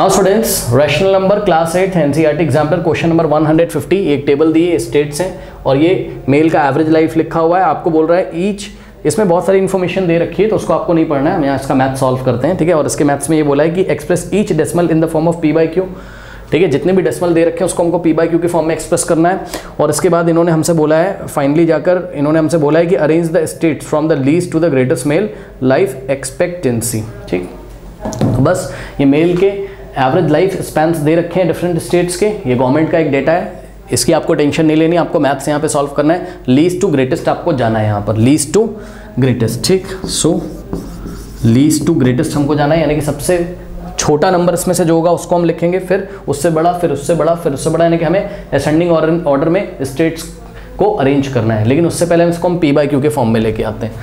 Now students rational number class 8 NCERT exam पर question number 150 एक table दी है स्टेट्स हैं और ये मेल का एवरेज लाइफ लिखा हुआ है। आपको बोल रहा है ईच, इसमें बहुत सारी इन्फॉर्मेशन दे रखी है तो उसको आपको नहीं पढ़ना है। हम यहाँ इसका मैथ सॉल्व करते हैं, ठीक है। और इसके मैथ्स में ये बोला है कि express each decimal in the form of p/q, ठीक है। जितने भी डेसिमल दे रखे हैं उसको हमको p/q के फॉर्म में एक्सप्रेस करना है। और इसके बाद इन्होंने हमसे बोला है, फाइनली जाकर इन्होंने हमसे बोला है कि arrange the states from the least to the greatest male life expectancy, ठीक। तो बस ये मेल के एवरेज लाइफ स्पैंस दे रखे हैं डिफरेंट स्टेट्स के। ये गवर्नमेंट का एक डेटा है, इसकी आपको टेंशन नहीं लेनी, आपको मैथ्स यहाँ पे सॉल्व करना है। लीस्ट टू ग्रेटेस्ट आपको जाना है यहाँ पर, लीस्ट टू ग्रेटेस्ट, ठीक। सो लीस्ट टू ग्रेटेस्ट हमको जाना है, यानी कि सबसे छोटा नंबर इसमें से जो होगा उसको हम लिखेंगे, फिर उससे बड़ा, फिर उससे बड़ा, फिर उससे बड़ा, यानी कि हमें असेंडिंग ऑर्डर में स्टेट्स को अरेंज करना है। लेकिन उससे पहले हम इसको p/q के फॉर्म में लेके आते हैं।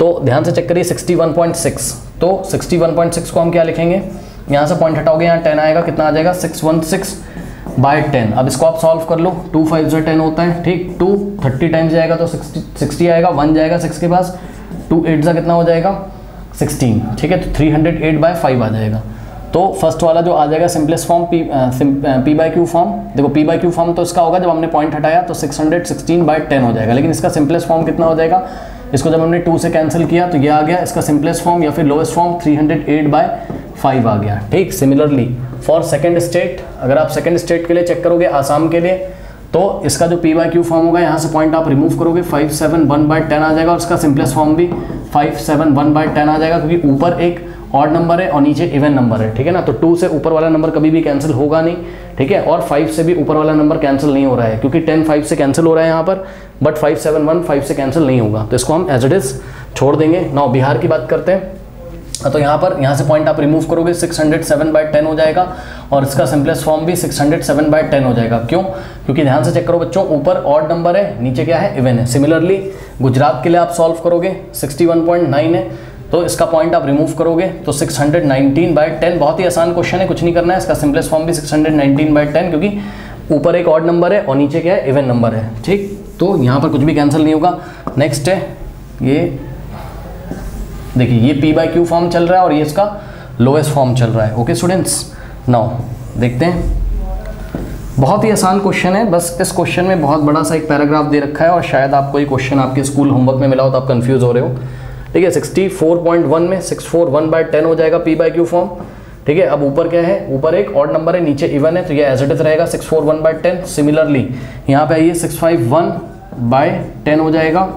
तो ध्यान से चेक करिए 61.6, तो 61.6 को हम क्या लिखेंगे, यहाँ से पॉइंट हटाओगे यहाँ 10 आएगा, कितना आ जाएगा 616/10। अब इसको आप सॉल्व कर लो, 2 5s 10 होता है, ठीक। 2 30 टाइम्स जाएगा तो 60 आएगा, 1 जाएगा 6 के पास, 2 8s कितना हो जाएगा 16, ठीक है। तो 308/5 आ जाएगा। तो फर्स्ट वाला जो आ जाएगा सिंपलेस्ट फॉर्म p/q फॉर्म, देखो p/q फॉर्म तो इसका होगा जब हमने पॉइंट हटाया तो 616/10 हो जाएगा। लेकिन इसका सिंपलेस्ट फॉर्म कितना हो जाएगा, इसको जब हमने 2 से कैंसिल किया तो ये आ गया इसका सिंपलेस्ट फॉर्म या फिर लोएस्ट फॉर्म 308/5 आ गया, ठीक। सिमिलरली फॉर सेकंड स्टेट, अगर आप सेकंड स्टेट के लिए चेक करोगे आसाम के लिए, तो इसका जो p/q फॉर्म होगा यहाँ से पॉइंट आप रिमूव करोगे 571/10 आ जाएगा। और इसका सिंपलेस्ट फॉर्म भी 571/10 आ जाएगा, क्योंकि ऊपर एक ऑड नंबर है और नीचे इवन नंबर है, ठीक है ना। तो 2 से ऊपर वाला नंबर कभी भी कैंसिल होगा नहीं, ठीक है। और 5 से भी ऊपर वाला नंबर कैंसिल नहीं हो रहा है, क्योंकि 10 5 से कैंसिल हो रहा है यहाँ पर, बट 571 5 से कैंसिल नहीं होगा, तो इसको हम एज इट इज छोड़ देंगे। नाउ बिहार की बात करते हैं, तो यहाँ पर यहाँ से पॉइंट आप रिमूव करोगे 607/10 हो जाएगा। और इसका सिंपलेस्ट फॉर्म भी 607/10 हो जाएगा। क्यों? क्योंकि ध्यान से चेक करो बच्चों, ऊपर ऑड नंबर है, नीचे क्या है इवन है। सिमिलरली गुजरात के लिए आप सॉल्व करोगे 61.9 है, तो इसका पॉइंट आप रिमूव करोगे तो 619/10। बहुत ही आसान क्वेश्चन है, कुछ नहीं करना है। इसका सिंपलेस्ट फॉर्म भी 619/10, क्योंकि ऊपर एक ऑड नंबर है और नीचे क्या है इवन नंबर है, ठीक। तो यहाँ पर कुछ भी कैंसिल नहीं होगा। नेक्स्ट है ये, देखिए ये p/q फॉर्म चल रहा है और ये इसका लोएस्ट फॉर्म चल रहा है। ओके स्टूडेंट्स, नाउ देखते हैं, बहुत ही आसान क्वेश्चन है। बस इस क्वेश्चन में बहुत बड़ा सा एक पैराग्राफ दे रखा है और शायद आपको ये क्वेश्चन आपके स्कूल होमवर्क में मिला हो तो आप कंफ्यूज हो रहे हो, ठीक है। 64.1 में 641/10 हो जाएगा p/q फॉर्म, ठीक है। अब ऊपर क्या है, ऊपर एक ऑड नंबर है, नीचे इवन है, तो ये एज इट इज रहेगा 641/10। सिमिलरली यहाँ पे आइए 651/10 हो जाएगा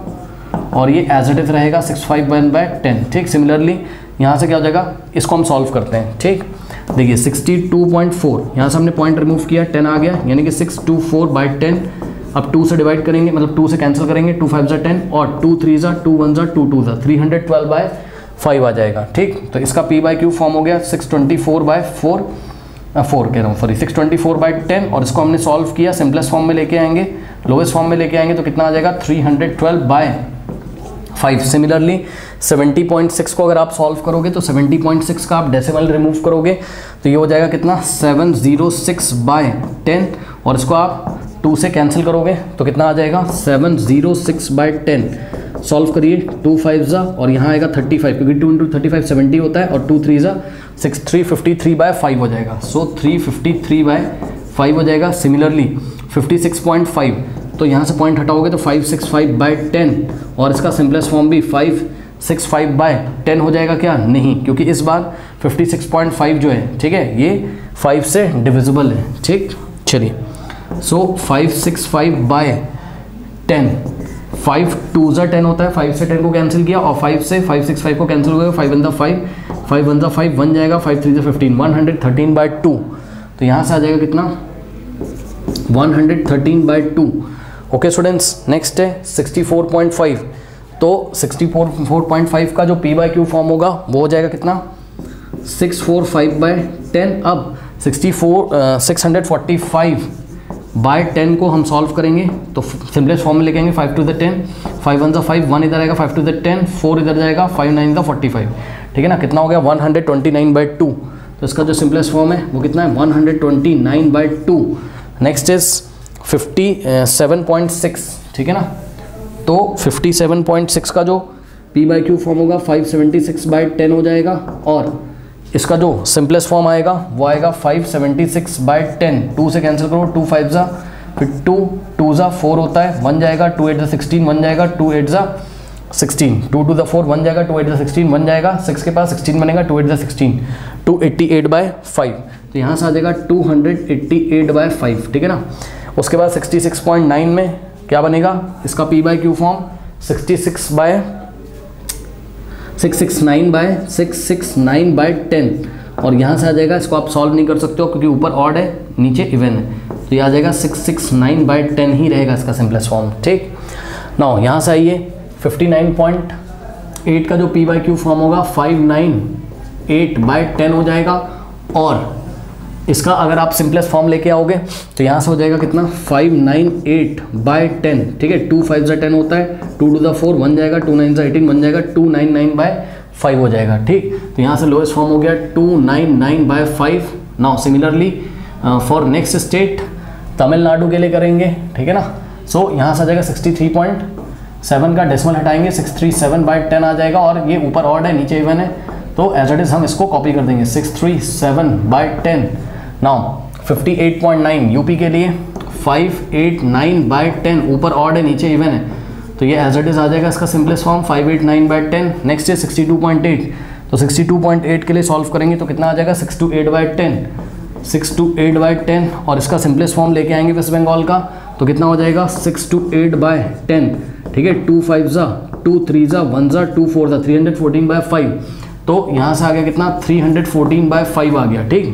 और ये एज इट इज रहेगा 651/10, ठीक। सिमिलरली यहाँ से क्या हो जाएगा, इसको हम सॉल्व करते हैं, ठीक। देखिए 62.4, यहाँ से हमने पॉइंट रिमूव किया 10 आ गया, यानी कि 624/10। अब 2 से डिवाइड करेंगे, मतलब 2 से कैंसिल करेंगे, 2 5s 10 और 2 3s 2 1s 2 2s 312/5 आ जाएगा, ठीक। तो इसका p/q फॉर्म हो गया 624/10। और इसको हमने सॉल्व किया, सिंपलेस्ट फॉर्म में लेके आएंगे, लोएस्ट फॉर्म में लेके आएंगे तो कितना आ जाएगा 312/5। सिमिलरली 70.6 को अगर आप सॉल्व करोगे तो 70.6 का आप डेसिमल रिमूव करोगे तो ये हो जाएगा कितना 706/10। और इसको आप 2 से कैंसिल करोगे तो कितना आ जाएगा 706/10। सॉल्व करिए 2 5s और यहाँ आएगा 35, क्योंकि 2 × 35 70 होता है और 2 3s 6 353/5 हो जाएगा। सो 353/5 हो जाएगा। सिमिलरली 56.5, तो यहाँ से पॉइंट हटाओगे तो 565/10। और इसका सिंपलेस्ट फॉर्म भी 565/10 हो जाएगा, क्या नहीं, क्योंकि इस बार 56.5 जो है, ठीक है, ये 5 से डिविजिबल है, ठीक। चलिए सो 565/10, 5 2s 10 होता है, 5 से 10 को कैंसिल किया और 5 से 565 को कैंसिल हो गया, 5 1s 5 1 जाएगा, 5 3s 15 113/2। तो यहाँ से आ जाएगा कितना 113/2। ओके स्टूडेंट्स, नेक्स्ट है 64.5, तो 64.5 का जो p/q फॉर्म होगा वो हो जाएगा कितना 645/10। अब 645/10 को हम सॉल्व करेंगे तो सिंपलेस्ट फॉर्म में लेकेंगे 5 2s 10, 5 1s 5 1 इधर आएगा, 5 2s 10 4 इधर जाएगा, 5 9s 45, ठीक है ना। कितना हो गया 129/2। तो इसका जो सिंपलेस्ट फॉर्म है वो कितना है 129/2। नेक्स्ट इज 57.6, ठीक है ना। तो 57.6 का जो p/q फॉर्म होगा 576/10 हो जाएगा। और इसका जो सिंपलेस्ट फॉर्म आएगा वो आएगा 576/10, 2 से कैंसिल करो, 2 5 ज़ा फिर 2 2 ज़ा 4 होता है 1 जाएगा, 2 8 ज़ा 16 1 जाएगा, 2 8 ज़ा 16 2 2 ज़ा 4 1 जाएगा, 2 8 ज़ा 16 1 जाएगा, 6 के पास 16 बनेगा, 2 8 ज़ा 16 288/5 तो यहाँ से आ जाएगा 288/5 ठीक है ना। उसके बाद 66.9 में क्या बनेगा इसका p/q फॉर्म 669/10 और यहाँ से आ जाएगा, इसको आप सॉल्व नहीं कर सकते हो क्योंकि ऊपर ऑड है नीचे इवन है, तो ये आ जाएगा 669/10 ही रहेगा इसका सिंपलेस्ट फॉर्म ठीक ना। यहाँ से आइए 59.8 का जो p/q फॉर्म होगा 598/10 हो जाएगा और इसका अगर आप सिंपलेस्ट फॉर्म लेके आओगे तो यहाँ से हो जाएगा कितना 598/10 ठीक है। 2 5 ज़ा 10 होता है, 2 2 ज़ा 4 1 जाएगा, 2 9 ज़ा 18 बन जाएगा, 2 99/5 हो जाएगा ठीक। तो यहाँ से लोएस्ट फॉर्म हो गया 299/5। Now similarly for next state Tamil Nadu के लिए करेंगे ठीक है ना। सो यहाँ से आ जाएगा 63.7 का डेसिमल हटाएंगे, 637/10 आ जाएगा और ये ऊपर ऑड है नीचे इवन है तो एज इट इज हम इसको कॉपी कर देंगे 637/10। नाउ 58.9 यूपी के लिए 589/10 ऊपर ऑड है नीचे इवन है तो ये एज इट इज आ जाएगा इसका सिंपलेस्ट फॉर्म 589/10। नेक्स्ट है 62.8 तो 62.8 के लिए सॉल्व करेंगे तो कितना आ जाएगा 628/10 और इसका सिंपलेस्ट फॉर्म लेके आएंगे वेस्ट बंगाल का तो कितना हो जाएगा 628/10 ठीक है। 2 5 ज़ा 2 3 ज़ा 1 ज़ा 2 4 ज़ा 314/5 तो यहाँ से आ गया कितना 314/5 आ गया ठीक।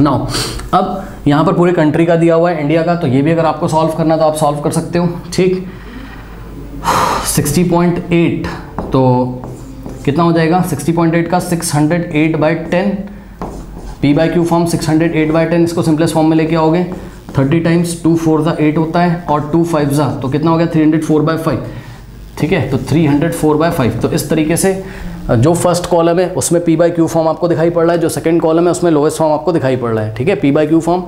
नाउ अब यहाँ पर पूरे कंट्री का दिया हुआ है इंडिया का, तो ये भी अगर आपको सॉल्व करना तो आप सॉल्व कर सकते हो ठीक। 60.8 तो कितना हो जाएगा 60.8 का 608/10 p/q फॉर्म 608/10 इसको सिंपलेस्ट फॉर्म में लेके आओगे 30 टाइम्स 2 4 ज़ा 8 होता है और 2 5 ज़ा तो कितना हो गया 304/5 ठीक है। तो 304/5 तो इस तरीके से जो फर्स्ट कॉलम है उसमें p/q फॉर्म आपको दिखाई पड़ रहा है, जो सेकंड कॉलम है उसमें लोएस्ट फॉर्म आपको दिखाई पड़ रहा है ठीक है। p/q फॉर्म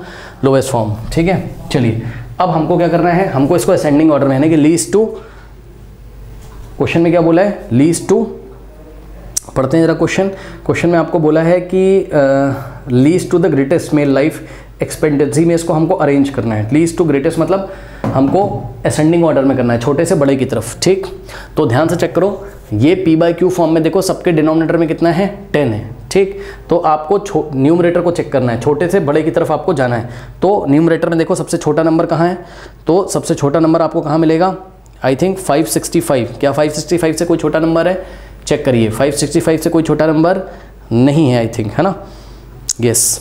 लोएस्ट फॉर्म ठीक है। चलिए अब हमको क्या करना है, हमको इसको असेंडिंग ऑर्डर में यानी कि लीस्ट टू, क्वेश्चन में क्या बोला है लीस्ट टू, पढ़ते हैं जरा क्वेश्चन। क्वेश्चन में आपको बोला है कि least to the greatest male life expectancy में इसको हमको अरेंज करना है। लीस्ट टू ग्रेटेस्ट मतलब हमको असेंडिंग ऑर्डर में करना है छोटे से बड़े की तरफ ठीक। तो ध्यान से चेक करो ये p/q फॉर्म में देखो सबके डिनोमिनेटर में कितना है 10 है ठीक। तो आपको न्यूमरेटर को चेक करना है, छोटे से बड़े की तरफ आपको जाना है। तो न्यूमरेटर में देखो सबसे छोटा नंबर कहाँ है, तो सबसे छोटा नंबर आपको कहाँ मिलेगा आई थिंक 565। क्या 565 से कोई छोटा नंबर है? चेक करिए 565 से कोई छोटा नंबर नहीं है आई थिंक, है ना? यस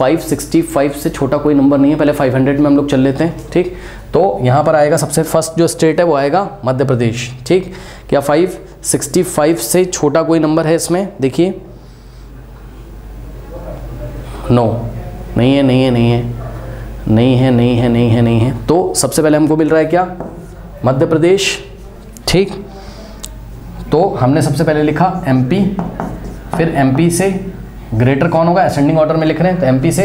565 से छोटा कोई नंबर नहीं है। पहले 500 में हम लोग चल लेते हैं ठीक। तो यहाँ पर आएगा सबसे फर्स्ट जो स्टेट है वो आएगा मध्य प्रदेश ठीक। क्या 565 से छोटा कोई नंबर है इसमें? देखिए नो, नहीं है नहीं है। तो सबसे पहले हमको मिल रहा है क्या मध्य प्रदेश ठीक। तो हमने सबसे पहले लिखा एमपी, फिर एमपी से ग्रेटर कौन होगा, असेंडिंग ऑर्डर में लिख रहे हैं तो एमपी से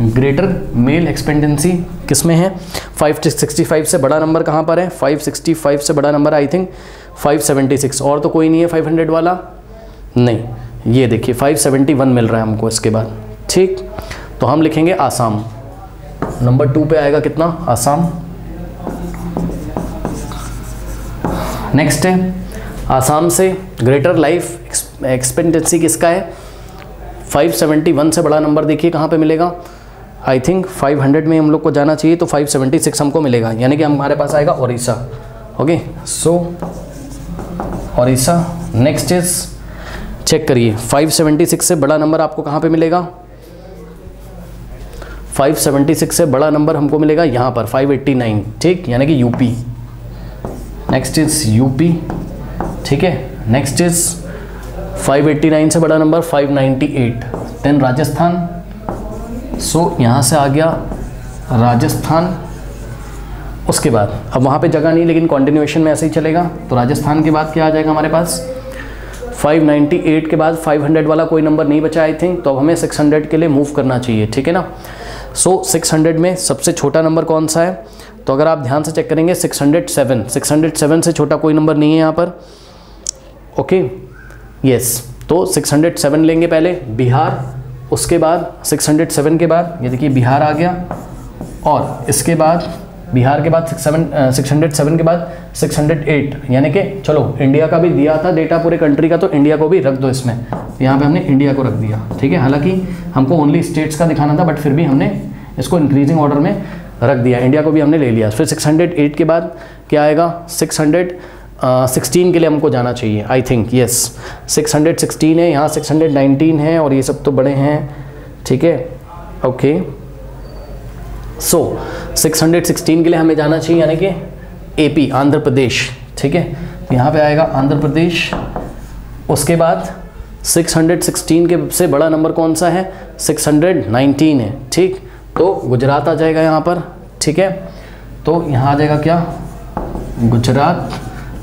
ग्रेटर मेल एक्सपेक्टेंसी किस में है? 565 से बड़ा नंबर कहाँ पर है? 565 से बड़ा नंबर आई थिंक 576 और तो कोई नहीं है 500 वाला नहीं। ये देखिए 571 मिल रहा है हमको इसके बाद ठीक। तो हम लिखेंगे आसाम, नंबर 2 पे आएगा कितना आसाम। नेक्स्ट है आसाम से ग्रेटर लाइफ एक्सपेक्टेंसी किसका है? 571 से बड़ा नंबर देखिए कहाँ पे मिलेगा, आई थिंक 500 में हम लोग को जाना चाहिए तो 576 हमको मिलेगा यानी कि हमारे पास आएगा Orissa. Okay so Orissa. Next is check करिए 576 से बड़ा नंबर आपको कहाँ पे मिलेगा? 576 से बड़ा नंबर हमको मिलेगा यहाँ पर 589 ठीक, यानी कि यूपी। नेक्स्ट इज यूपी ठीक है। नेक्स्ट इज 589 से बड़ा नंबर 598 देन राजस्थान। सो यहाँ से आ गया राजस्थान। उसके बाद अब वहाँ पे जगह नहीं लेकिन कॉन्टिन्यूएशन में ऐसे ही चलेगा। तो राजस्थान के बाद क्या आ जाएगा हमारे पास? 598 के बाद 500 वाला कोई नंबर नहीं बचा आई थिंक, तो अब हमें 600 के लिए मूव करना चाहिए ठीक है ना। सो 600 में सबसे छोटा नंबर कौन सा है? तो अगर आप ध्यान से चेक करेंगे 607 से छोटा कोई नंबर नहीं है यहाँ पर। ओके यस तो 607 लेंगे पहले बिहार, उसके बाद 607 के बाद ये देखिए बिहार आ गया, और इसके बाद बिहार के बाद 607 के बाद 608, यानी कि चलो इंडिया का भी दिया था डेटा पूरे कंट्री का, तो इंडिया को भी रख दो इसमें। यहाँ पे हमने इंडिया को रख दिया, ठीक है। हालांकि हमको ओनली स्टेट्स का दिखाना था, बट फिर भी हमने इसको इंक्रीजिंग ऑर्डर में रख दिया, इंडिया को भी हमने ले लिया। फिर 608 के बाद क्या आएगा, 616 के लिए हमको जाना चाहिए, आई थिंक यस। 616 है, यहाँ 619 है, और ये सब तो बड़े हैं, ठीक है, ओके। सो 616 के लिए हमें जाना चाहिए, यानी कि एपी आंध्र प्रदेश, ठीक है, यहाँ पे आएगा आंध्र प्रदेश। उसके बाद 616 के से बड़ा नंबर कौन सा है, 619 है, ठीक, तो गुजरात आ जाएगा यहाँ पर, ठीक है, तो यहाँ आ जाएगा क्या, गुजरात।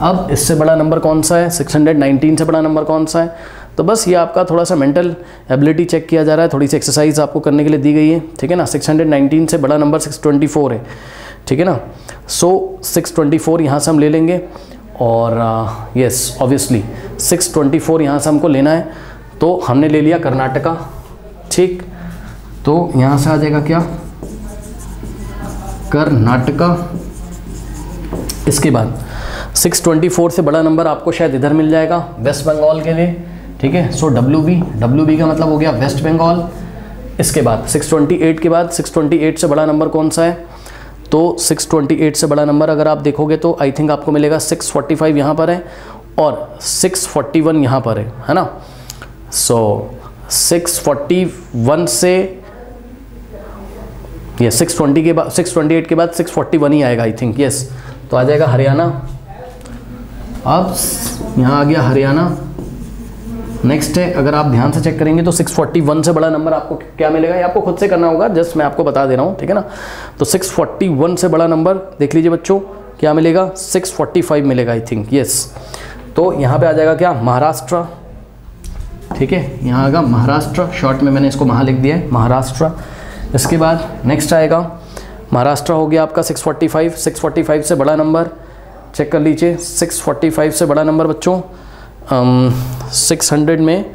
अब इससे बड़ा नंबर कौन सा है, 619 से बड़ा नंबर कौन सा है, तो बस ये आपका थोड़ा सा मेंटल एबिलिटी चेक किया जा रहा है, थोड़ी सी एक्सरसाइज आपको करने के लिए दी गई है, ठीक है ना। 619 से बड़ा नंबर 624 है, ठीक है ना। सो 624 यहाँ से हम ले लेंगे, और यस ऑब्वियसली 624 यहाँ से हमको लेना है, तो हमने ले लिया कर्नाटका, ठीक, तो यहाँ से आ जाएगा क्या, कर्नाटका। इसके बाद 624 से बड़ा नंबर आपको शायद इधर मिल जाएगा वेस्ट बंगाल के लिए, ठीक है। सो डब्ल्यू बी का मतलब हो गया वेस्ट बंगाल। इसके बाद 628 के बाद 628 से बड़ा नंबर कौन सा है, तो 628 से बड़ा नंबर अगर आप देखोगे तो आई थिंक आपको मिलेगा 645 यहाँ पर है, और 641 यहाँ पर है ना। सो 641 से ये 620 के बाद 628 के बाद 641 ही आएगा आई थिंक, यस। तो आ जाएगा हरियाणा। अब यहाँ आ गया हरियाणा। नेक्स्ट है, अगर आप ध्यान से चेक करेंगे तो 641 से बड़ा नंबर आपको क्या मिलेगा, ये आपको खुद से करना होगा, जस्ट मैं आपको बता दे रहा हूँ, ठीक है ना। तो 641 से बड़ा नंबर देख लीजिए बच्चों क्या मिलेगा, 645 मिलेगा आई थिंक, यस। तो यहाँ पे आ जाएगा क्या, महाराष्ट्र, ठीक है, यहाँ आएगा महाराष्ट्र। शॉर्ट में मैंने इसको महा लिख दिया है, महाराष्ट्र। इसके बाद नेक्स्ट आएगा महाराष्ट्र, हो गया आपका 645। 645 से बड़ा नंबर चेक कर लीजिए, 645 से बड़ा नंबर बच्चों 600 में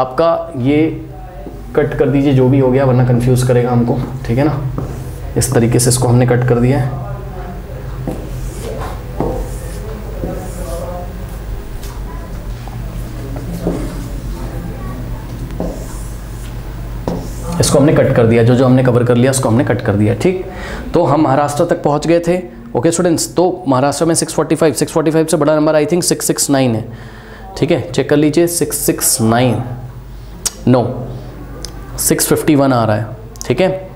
आपका, ये कट कर दीजिए जो भी हो गया, वरना कंफ्यूज करेगा हमको, ठीक है ना। इस तरीके से इसको हमने कट कर दिया है, इसको हमने कट कर दिया, जो जो हमने कवर कर लिया उसको हमने कट कर दिया, ठीक। तो हम महाराष्ट्र तक पहुंच गए थे, ओके स्टूडेंट्स। तो महाराष्ट्र में 645 से बड़ा नंबर आई थिंक 669 है, ठीक है, चेक कर लीजिए 669, नो 651 आ रहा है, ठीक है।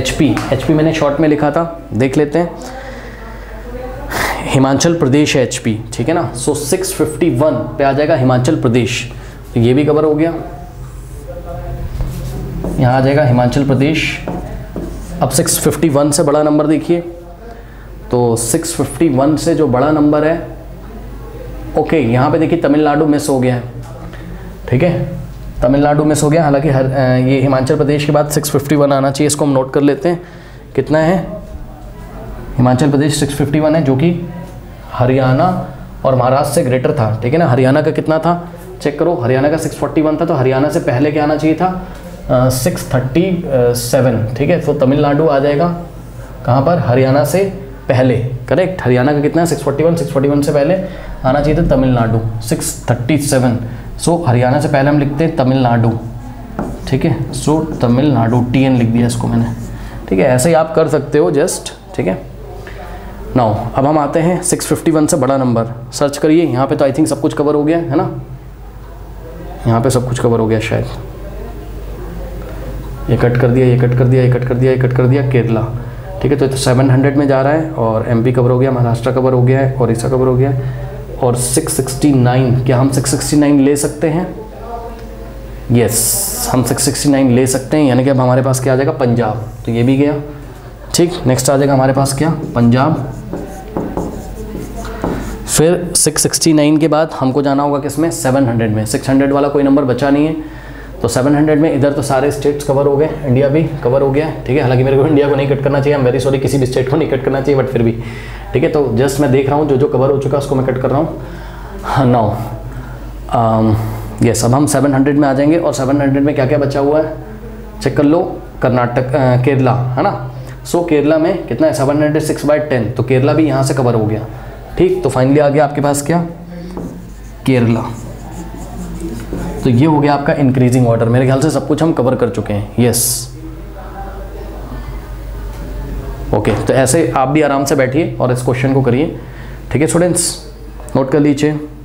एचपी मैंने शॉर्ट में लिखा था, देख लेते हैं, हिमाचल प्रदेश है एचपी, ठीक है ना। सो 651 पे आ जाएगा हिमाचल प्रदेश, तो ये भी कवर हो गया, यहाँ आ जाएगा हिमाचल प्रदेश। अब 651 से बड़ा नंबर देखिए, तो 651 से जो बड़ा नंबर है, ओके, यहाँ पे देखिए तमिलनाडु मिस हो गया है, ठीक है, तमिलनाडु मिस हो गया। हालांकि ये हिमाचल प्रदेश के बाद 651 आना चाहिए, इसको हम नोट कर लेते हैं, कितना है हिमाचल प्रदेश 651 है, जो कि हरियाणा और महाराष्ट्र से ग्रेटर था, ठीक है ना। हरियाणा का कितना था चेक करो, हरियाणा का 641 था, तो हरियाणा से पहले क्या आना चाहिए था, 637, ठीक है। तो तमिलनाडु आ जाएगा कहाँ पर, हरियाणा से पहले, करेक्ट। हरियाणा का कितना है 641 से पहले आना चाहिए था तमिलनाडु 637। सो हरियाणा से पहले हम लिखते हैं तमिलनाडु, ठीक है। सो तमिलनाडु TN लिख दिया इसको मैंने, ठीक है, ऐसे ही आप कर सकते हो जस्ट, ठीक है। नाउ अब हम आते हैं 651 से बड़ा नंबर, सर्च करिए, यहाँ पर तो आई थिंक सब कुछ कवर हो गया है ना, यहाँ पर सब कुछ कवर हो गया शायद। ये कट कर दिया, ये कट कर दिया, ये कट कर दिया, ये कट कर दिया, केरला, ठीक है। तो 700 में जा रहा है, और एमपी कवर हो गया, महाराष्ट्र कवर हो गया है, ओडिशा कवर हो गया है, और 669, क्या हम 669 ले सकते हैं, यस हम 669 ले सकते हैं, यानी कि अब हमारे पास क्या आ जाएगा, पंजाब, तो ये भी गया, ठीक। नेक्स्ट आ जाएगा हमारे पास क्या, पंजाब। फिर 669 के बाद हमको जाना होगा किसमें, 700 में। 600 वाला कोई नंबर बचा नहीं है, तो 700 में इधर तो सारे स्टेट्स कवर हो गए, इंडिया भी कवर हो गया, ठीक है। हालांकि मेरे को इंडिया को नहीं कट करना चाहिए, आई एम वेरी सॉरी, किसी भी स्टेट को नहीं कट करना चाहिए, बट फिर भी ठीक है। तो जस्ट मैं देख रहा हूँ जो जो कवर हो चुका उसको मैं कट कर रहा हूँ। नौ। यस, अब हम 700 में आ जाएंगे और 700 में क्या क्या बचा हुआ है चेक कर लो। केरला है ना। सो केरला में कितना है 706/10, तो केरला भी यहाँ से कवर हो गया। ठीक, तो फाइनली आ गया आपके पास क्या, केरला। तो ये हो गया आपका इंक्रीजिंग ऑर्डर। मेरे ख्याल से सब कुछ हम कवर कर चुके हैं। यस ओके, तो ऐसे आप भी आराम से बैठिए और इस क्वेश्चन को करिए। ठीक है स्टूडेंट्स, नोट कर लीजिए।